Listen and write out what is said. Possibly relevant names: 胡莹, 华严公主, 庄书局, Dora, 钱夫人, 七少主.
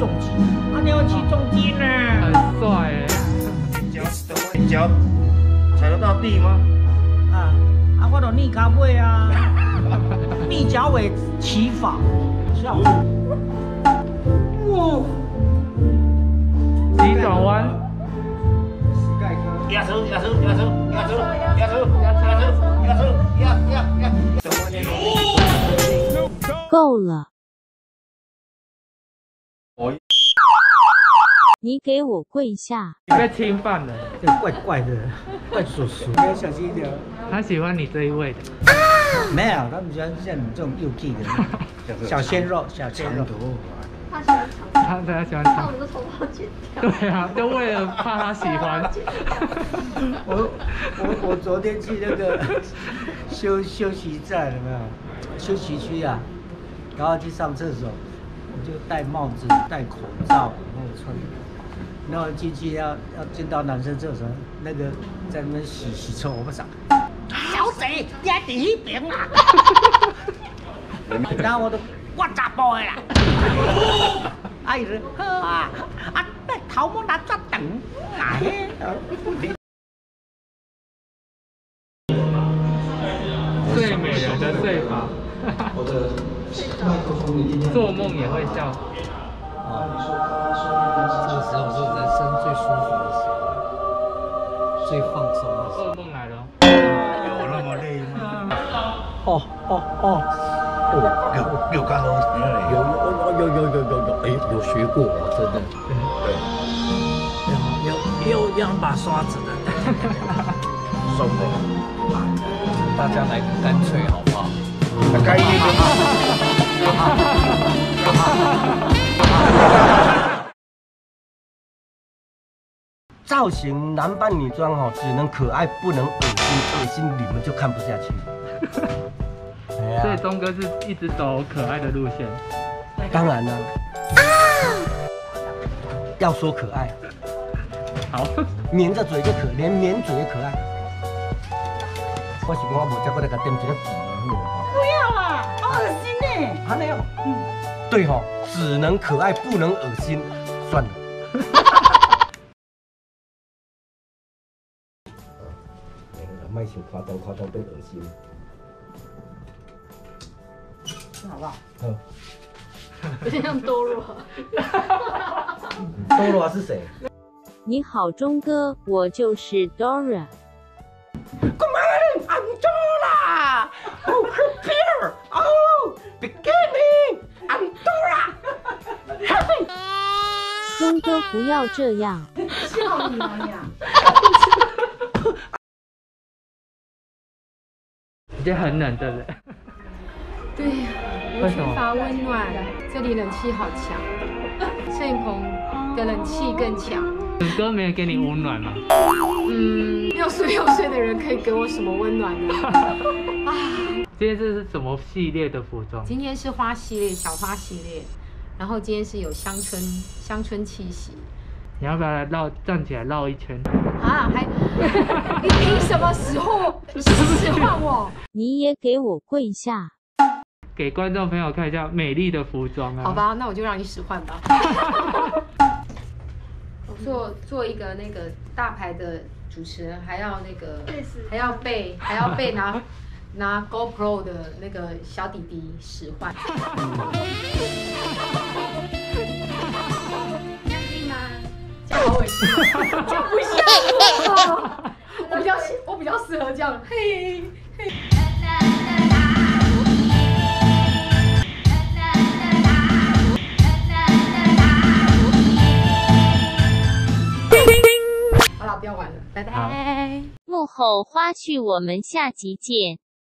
重机，啊，你要骑重机呢？很帅哎！一脚踩得到地吗？啊，我都逆脚尾啊，逆脚尾骑法，笑死！哇！急转弯，压车，够了。 你给我跪下！你被侵犯了，怪怪的，怪叔叔，要小心一点。他喜欢你这一位的，没有，他们喜欢像你这种幼气的小鲜肉、小长头。他喜欢长，他喜欢长。把我们的头发剪掉。对啊，就为了怕他喜欢。我昨天去那个休息站有没有？休息区啊，然后去上厕所。 我就戴帽子、戴口罩，然后穿，然后进去要进到男生厕所，那个在那边洗臭，我不傻。小姐，你还第一遍啊？然后我咋播的啦？哎呀，好啊，啊，那头毛拿抓长，哎。最美人的睡法。我的。 做梦也会笑。啊，这个时候是人生最舒服的时候，最放松的时候。噩梦来了，有那么累吗？有干龙神嘞？有，有学过，真的。对。又要把刷子的，送的，大家来干脆好不好？ 干一点！造型男扮女装哦，只能可爱不能恶心，恶心你们就看不下去。所以钟哥是一直走可爱的路线。当然了，要说可爱，好，抿着嘴就可，连抿嘴也可爱。我喜欢我母家过来给点几个笔。 恶心呢？还没有，对吼，只能可爱不能恶心，算了。卖小夸张，夸张变恶心。吃好不好？好。有点像多罗。多罗是谁？你好，钟哥，我就是 Dora。 Good morning, I'm Dora. Oh, prepare. Oh, beginning. I'm Dora. Happy. 钟哥，不要这样。笑你呀！你这很冷，对不对？对呀，无缺乏温暖。这里冷气好强，摄影棚的冷气更强。 哥没有给你温暖吗？66岁的人可以给我什么温暖呢？啊！今天这是什么系列的服装？今天是花系列、小花系列，然后今天是有乡村气息。你要不要站起来绕一圈？啊！还你凭什么使唤？使唤我？你也给我跪下！给观众朋友看一下美丽的服装啊！好吧，那我就让你使唤吧。做一个那个大牌的主持人，还要那个，还要被拿 GoPro 的那个小弟弟使唤。这样可以吗？这样好恶心，这样不像我。我比较适合这样，嘿嘿。不要玩了，拜拜。幕后花絮，我们下集见。